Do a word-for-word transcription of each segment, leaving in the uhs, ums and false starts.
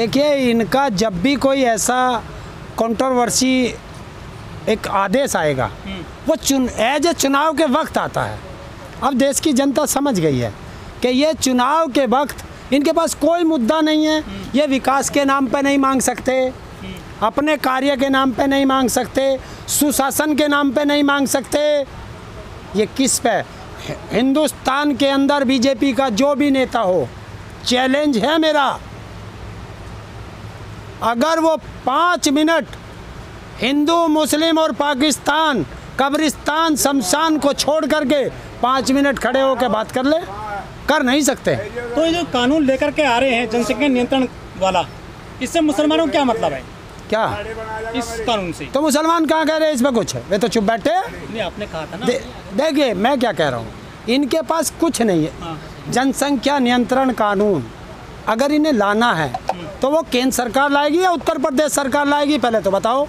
देखिए, इनका जब भी कोई ऐसा कंट्रोवर्सी एक आदेश आएगा वो चुन एज ए चुनाव के वक्त आता है। अब देश की जनता समझ गई है कि ये चुनाव के वक्त इनके पास कोई मुद्दा नहीं है। ये विकास के नाम पे नहीं मांग सकते, अपने कार्य के नाम पे नहीं मांग सकते, सुशासन के नाम पे नहीं मांग सकते। ये किस पे? हिंदुस्तान के अंदर बीजेपी का जो भी नेता हो, चैलेंज है मेरा, अगर वो पाँच मिनट हिंदू, मुस्लिम और पाकिस्तान, कब्रिस्तान, शमशान को छोड़ करके पाँच मिनट खड़े होकर बात कर ले, कर नहीं सकते। तो ये जो कानून लेकर के आ रहे हैं जनसंख्या नियंत्रण वाला, इससे मुसलमानों को क्या मतलब है? क्या इस कानून से तो मुसलमान कहाँ कह रहे हैं इसमें कुछ है? वे तो चुप बैठे। नहीं, आपने कहा था ना। दे, देखिए मैं क्या कह रहा हूँ, इनके पास कुछ नहीं है। जनसंख्या नियंत्रण कानून अगर इन्हें लाना है तो वो केंद्र सरकार लाएगी या उत्तर प्रदेश सरकार लाएगी, पहले तो बताओ।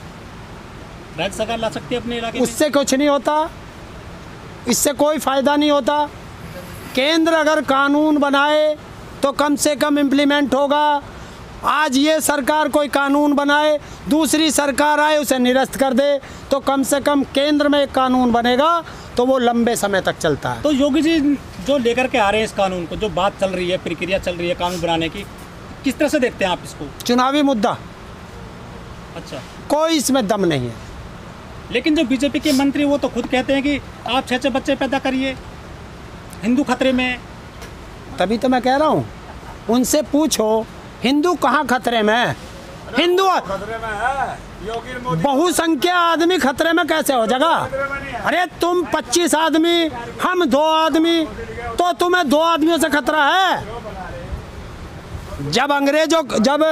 राज्य सरकार ला सकती है अपने इलाके में। उससे कुछ नहीं होता, इससे कोई फ़ायदा नहीं होता। केंद्र अगर कानून बनाए तो कम से कम इम्प्लीमेंट होगा। आज ये सरकार कोई कानून बनाए, दूसरी सरकार आए उसे निरस्त कर दे, तो कम से कम केंद्र में एक कानून बनेगा तो वो लंबे समय तक चलता है। तो योगी जी जो लेकर के आ रहे हैं इस कानून को, जो बात चल रही है, प्रक्रिया चल रही है कानून बनाने की, किस तरह से देखते हैं आप इसको? चुनावी मुद्दा। अच्छा, कोई इसमें दम नहीं है। लेकिन जो बीजेपी के मंत्री वो तो खुद कहते हैं कि आप छः छः बच्चे पैदा करिए, हिंदू खतरे में। तभी तो मैं कह रहा हूँ, उनसे पूछो हिंदू कहाँ खतरे में? हिंदू खतरे में है, बहुसंख्या आदमी खतरे में कैसे हो जाएगा? अरे तुम पच्चीस आदमी, हम दो आदमी, तो तुम्हें दो आदमियों से खतरा है। जब अंग्रेजों, जब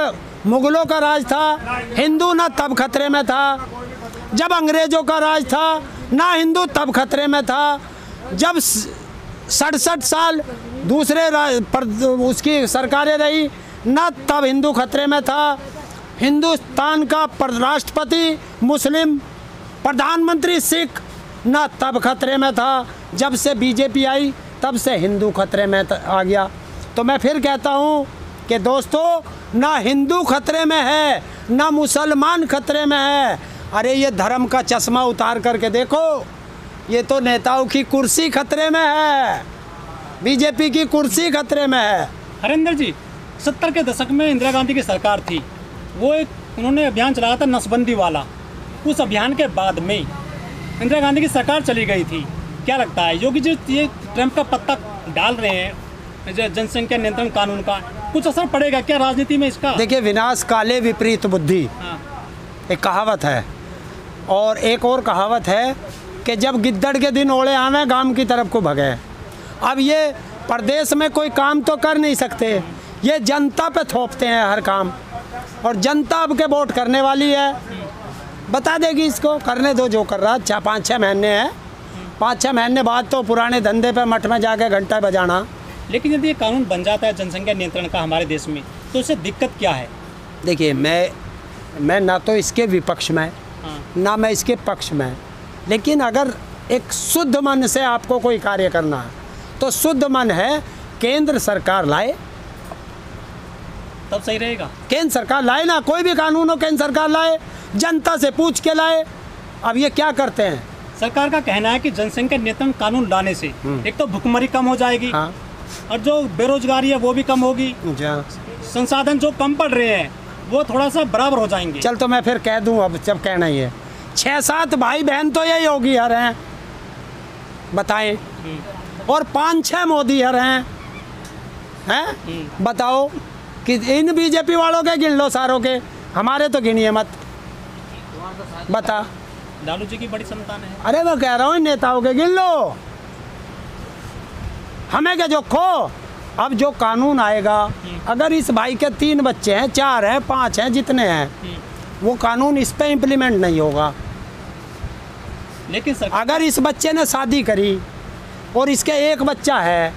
मुगलों का राज था, हिंदू ना तब खतरे में था। जब अंग्रेजों का राज था ना हिंदू तब खतरे में था। जब सड़सठ साल दूसरे पर उसकी सरकारें रही ना तब हिंदू खतरे में था। हिंदुस्तान का राष्ट्रपति मुस्लिम, प्रधानमंत्री सिख, ना तब खतरे में था। जब से बीजेपी आई तब से हिंदू खतरे में आ गया। तो मैं फिर कहता हूँ कि दोस्तों, ना हिंदू खतरे में है ना मुसलमान खतरे में है। अरे ये धर्म का चश्मा उतार करके देखो, ये तो नेताओं की कुर्सी खतरे में है, बीजेपी की कुर्सी खतरे में है। हरेंद्र जी, सत्तर के दशक में इंदिरा गांधी की सरकार थी, वो एक उन्होंने अभियान चलाया था नसबंदी वाला। उस अभियान के बाद में इंदिरा गांधी की सरकार चली गई थी। क्या लगता है योगी जी ये ट्रम्प का पत्ता डाल रहे हैं जनसंख्या नियंत्रण कानून का, कुछ असर पड़ेगा क्या राजनीति में इसका? देखिए, विनाश काले विपरीत बुद्धि, हाँ, एक कहावत है। और एक और कहावत है कि जब गिद्दड़ के दिन ओले आवे, गांव की तरफ को भगे। अब ये प्रदेश में कोई काम तो कर नहीं सकते, ये जनता पे थोपते हैं हर काम, और जनता अब के वोट करने वाली है, बता देगी इसको, करने दो जो कर रहा। अच्छा, पाँच छः महीने हैं, पाँच छः महीने बाद तो पुराने धंधे पे मठ में जाके घंटा बजाना। लेकिन यदि ये कानून बन जाता है जनसंख्या नियंत्रण का हमारे देश में, तो उससे दिक्कत क्या है? देखिए, मैं मैं ना तो इसके विपक्ष में, ना मैं इसके पक्ष में, लेकिन अगर एक शुद्ध मन से आपको कोई कार्य करना है तो शुद्ध मन है केंद्र सरकार लाए तब सही रहेगा। केंद्र सरकार लाए ना, कोई भी कानून हो केंद्र सरकार लाए, जनता से पूछ के लाए। अब ये क्या करते हैं? सरकार का कहना है कि जनसंख्या नियंत्रण कानून लाने से एक तो भुखमरी कम हो जाएगी, हाँ, और जो बेरोजगारी है वो भी कम होगी, संसाधन जो कम पड़ रहे हैं वो थोड़ा सा बराबर हो जाएंगे। चल तो मैं फिर कह दूं, अब जब कहना ही है, छः सात भाई बहन तो यही होगी हर हैं, बताएं, और पाँच छः मोदी हर हैं, हैं, बताओ कि इन बीजेपी वालों के गिन लो सारों के, हमारे तो गिनिए मत, बता। लालू जी की बड़ी संतान है। अरे मैं कह रहा हूँ, नेताओं के गिन लो, हमें क्या जो खो। अब जो कानून आएगा, अगर इस भाई के तीन बच्चे हैं, चार हैं, पाँच हैं, जितने हैं, वो कानून इस पे इम्प्लीमेंट नहीं होगा। लेकिन सर, अगर इस बच्चे ने शादी करी और इसके एक बच्चा है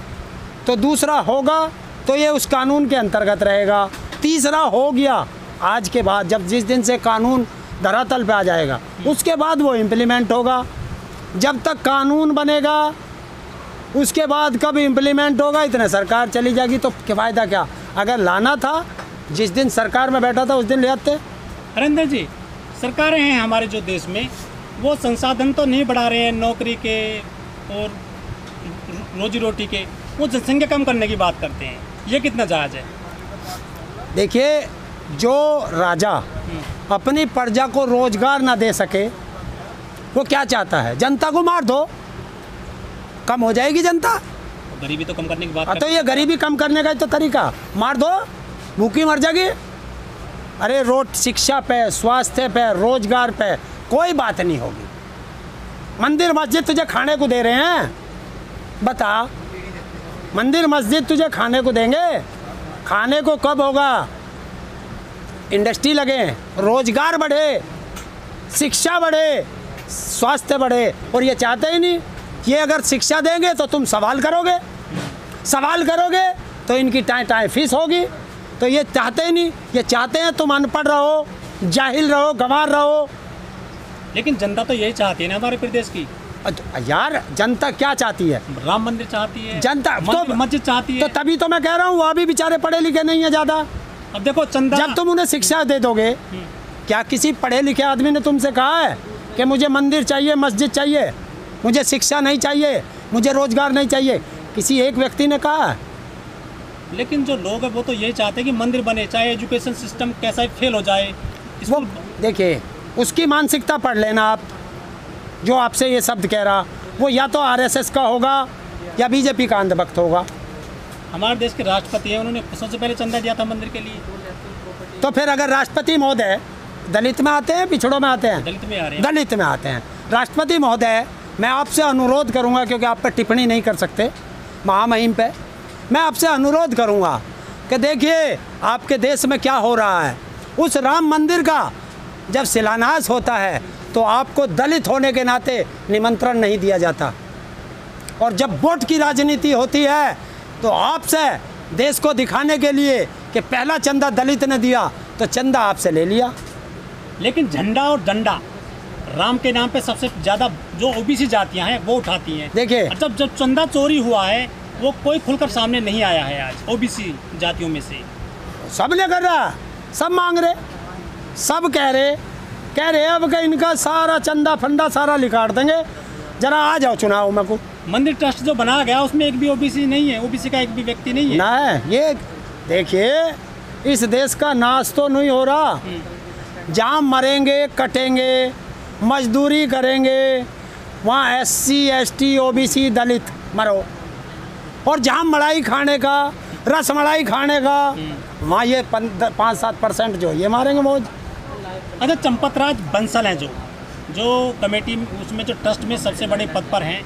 तो दूसरा होगा तो ये उस कानून के अंतर्गत रहेगा। तीसरा हो गया, आज के बाद जब जिस दिन से कानून धरातल पे आ जाएगा उसके बाद वो इम्प्लीमेंट होगा। जब तक कानून बनेगा उसके बाद कब इम्प्लीमेंट होगा, इतने सरकार चली जाएगी, तो फ़ायदा क्या? अगर लाना था जिस दिन सरकार में बैठा था उस दिन ले आते। हरेंद्र जी, सरकारें हैं हमारे जो देश में, वो संसाधन तो नहीं बढ़ा रहे हैं नौकरी के और रोजी रोटी के, वो जनसंख्या कम करने की बात करते हैं। ये कितना जायज़ है? देखिए, जो राजा अपनी प्रजा को रोजगार ना दे सके वो क्या चाहता है? जनता को मार दो, कम हो जाएगी जनता, गरीबी तो कम करने की बात करते हैं। तो ये गरीबी कम करने का तो तरीका, मार दो, भूखी मर जाएगी। अरे रोड, शिक्षा पे, स्वास्थ्य पे, रोजगार पे कोई बात नहीं होगी। मंदिर मस्जिद तुझे खाने को दे रहे हैं, बता, मंदिर मस्जिद तुझे खाने को देंगे? खाने को कब होगा? इंडस्ट्री लगे, रोजगार बढ़े, शिक्षा बढ़े, स्वास्थ्य बढ़े, और ये चाहते ही नहीं। ये अगर शिक्षा देंगे तो तुम सवाल करोगे, सवाल करोगे तो इनकी टाँय टाँय फीस होगी। तो ये चाहते ही नहीं, ये चाहते हैं तुम अनपढ़ रहो, जाहिल रहो, गंवार रहो। लेकिन जनता तो यही चाहती है ना हमारे प्रदेश की। यार, जनता क्या चाहती है? राम मंदिर चाहती है जनता, तो मस्जिद चाहती है। तो तभी तो मैं कह रहा हूँ, वह भी बेचारे पढ़े लिखे नहीं है ज़्यादा। अब देखो, चंदा जब तुम उन्हें शिक्षा दे दोगे, क्या किसी पढ़े लिखे आदमी ने तुमसे कहा है कि मुझे मंदिर चाहिए, मस्जिद चाहिए, मुझे शिक्षा नहीं चाहिए, मुझे रोजगार नहीं चाहिए? किसी एक व्यक्ति ने कहा? लेकिन जो लोग हैं वो तो यही चाहते हैं कि मंदिर बने, चाहे एजुकेशन सिस्टम कैसा ही फेल हो जाए। वो देखिए, उसकी मानसिकता पढ़ लेना आप, जो आपसे ये शब्द कह रहा, वो या तो आरएसएस का होगा या बीजेपी का अंधभक्त होगा। हमारे देश के राष्ट्रपति हैं, उन्होंने सबसे पहले चंदा दिया था मंदिर के लिए। तो फिर अगर राष्ट्रपति महोदय दलित में आते हैं, पिछड़ों में आते हैं, दलित में आ रहे हैं, दलित में आते हैं, राष्ट्रपति महोदय, मैं आपसे अनुरोध करूंगा, क्योंकि आप पर टिप्पणी नहीं कर सकते महामहिम पे, मैं आपसे अनुरोध करूंगा कि देखिए आपके देश में क्या हो रहा है। उस राम मंदिर का जब शिलान्यास होता है तो आपको दलित होने के नाते निमंत्रण नहीं दिया जाता, और जब वोट की राजनीति होती है तो आपसे देश को दिखाने के लिए कि पहला चंदा दलित ने दिया तो चंदा आपसे ले लिया। लेकिन झंडा और डंडा राम के नाम पे सबसे ज़्यादा जो ओबीसी जातियां हैं वो उठाती हैं। देखिए, जब जब चंदा चोरी हुआ है वो कोई खुलकर सामने नहीं आया है। आज ओबीसी जातियों में से सब ने कर रहा, सब मांग रहे, सब कह रहे कह रहे अब कि इनका सारा चंदा फंडा सारा निकाल देंगे, जरा आ जाओ चुनाव में। को मंदिर ट्रस्ट जो बनाया गया उसमें एक भी ओबीसी नहीं है, ओबीसी का एक भी व्यक्ति नहीं है ना है। ये देखिए, इस देश का नाश तो नहीं हो रहा, जहाँ मरेंगे कटेंगे, मजदूरी करेंगे, वहाँ एससी, एसटी, ओबीसी, दलित मरो, और जहाँ मलाई खाने का, रस मलाई खाने का, वहाँ ये पाँच सात परसेंट जो ये मारेंगे मौज। अच्छा, चंपतराज बंसल हैं जो जो कमेटी उसमें, जो ट्रस्ट में सबसे बड़े पद पर हैं,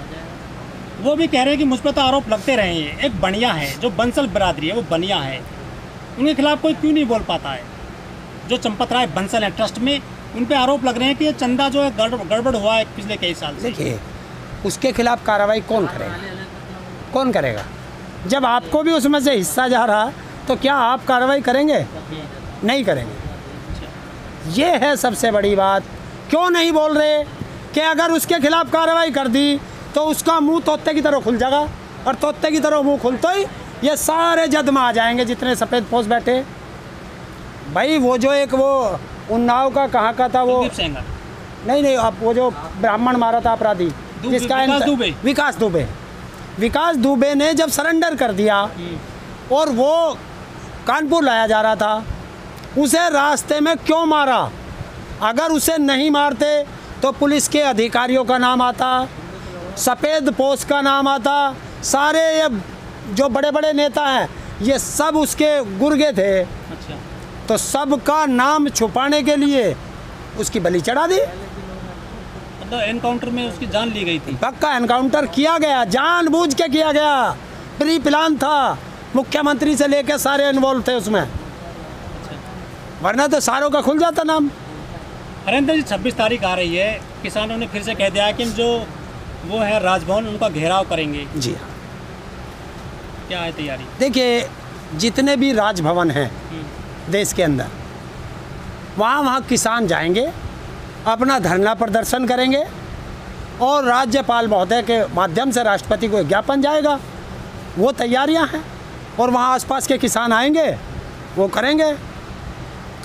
वो भी कह रहे हैं कि मुझ पर तो आरोप लगते रहे हैं। एक बनिया है, जो बंसल बरादरी है वो बनिया है, उनके खिलाफ कोई क्यों नहीं बोल पाता है? जो चंपतराज बंसल हैं ट्रस्ट में, उन पे आरोप लग रहे हैं कि ये चंदा जो है गड़बड़ हुआ है पिछले कई साल से। देखिए, उसके खिलाफ कार्रवाई कौन करेगा? कौन करेगा? जब आपको भी उसमें से हिस्सा जा रहा तो क्या आप कार्रवाई करेंगे? नहीं करेंगे। ये है सबसे बड़ी बात। क्यों नहीं बोल रहे कि अगर उसके खिलाफ कार्रवाई कर दी तो उसका मुँह तोते की तरह खुल जाएगा, और तोते की तरह मुँह खुलते ही ये सारे जद में आ जाएंगे जितने सफ़ेद पोष बैठे। भाई, वो जो एक वो उन्नाव का कहाँ का था वो, नहीं नहीं अब वो जो ब्राह्मण मारा था अपराधी, जिसका विकास दुबे, विकास दुबे ने जब सरेंडर कर दिया और वो कानपुर लाया जा रहा था, उसे रास्ते में क्यों मारा? अगर उसे नहीं मारते तो पुलिस के अधिकारियों का नाम आता, सफ़ेद पोष का नाम आता, सारे ये जो बड़े बड़े नेता हैं ये सब उसके गुर्गे थे। अच्छा। तो सबका नाम छुपाने के लिए उसकी बलि चढ़ा दी, मतलब एनकाउंटर में उसकी जान ली गई थी। पक्का एनकाउंटर किया गया, जानबूझ के किया गया, प्री प्लान था, मुख्यमंत्री से लेकर सारे इन्वॉल्व थे उसमें। अच्छा। वरना तो सारों का खुल जाता नाम। हरेंद्र जी, छब्बीस तारीख आ रही है, किसानों ने फिर से कह दिया कि जो वो है राजभवन उनका घेराव करेंगे। जी हाँ, क्या है तैयारी? देखिए, जितने भी राजभवन हैं देश के अंदर, वहाँ वहाँ किसान जाएंगे, अपना धरना प्रदर्शन करेंगे, और राज्यपाल महोदय के माध्यम से राष्ट्रपति को ज्ञापन जाएगा, वो तैयारियाँ हैं, और वहाँ आसपास के किसान आएंगे, वो करेंगे।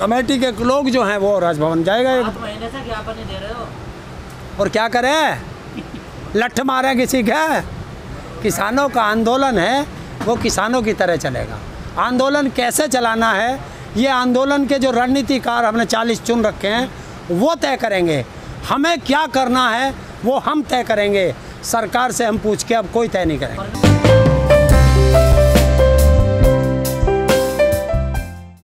कमेटी के लोग जो हैं वो राजभवन जाएगा। एक महीने से ज्ञापन दे रहे हो और क्या करें, लठ मारें किसी का। किसानों का आंदोलन है वो किसानों की तरह चलेगा। आंदोलन कैसे चलाना है ये आंदोलन के जो रणनीतिकार हमने चालीस चुन रखे हैं वो तय करेंगे। हमें क्या करना है वो हम तय करेंगे, सरकार से हम पूछ के अब कोई तय नहीं करेंगे।